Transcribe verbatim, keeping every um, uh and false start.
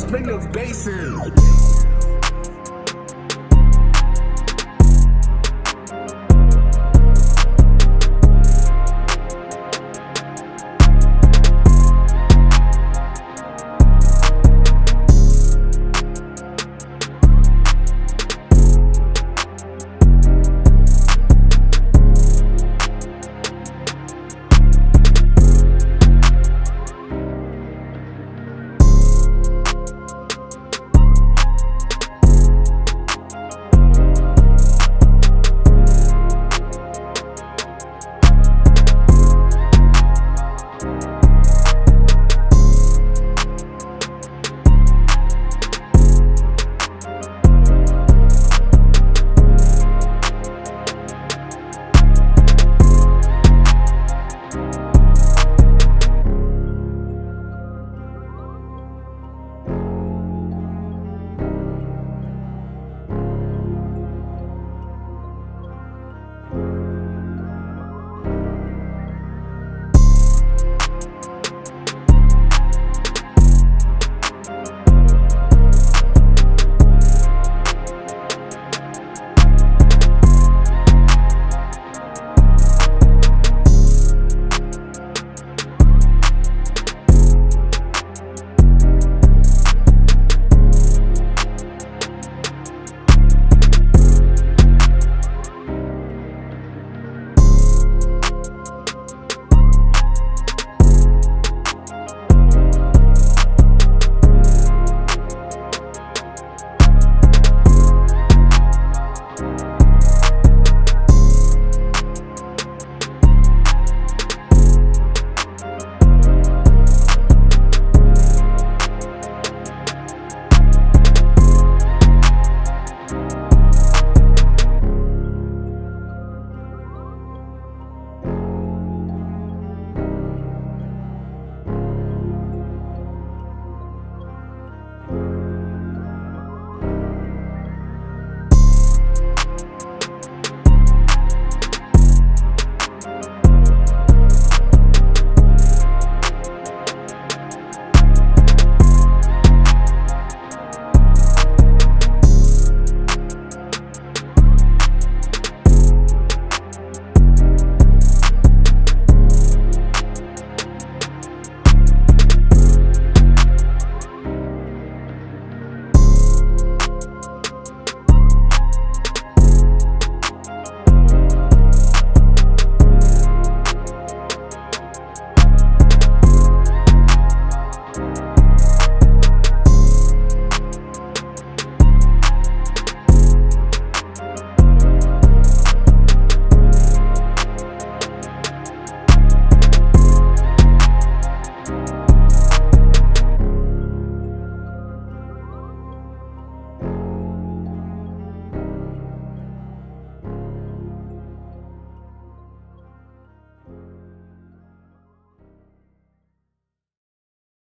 Spin those basses.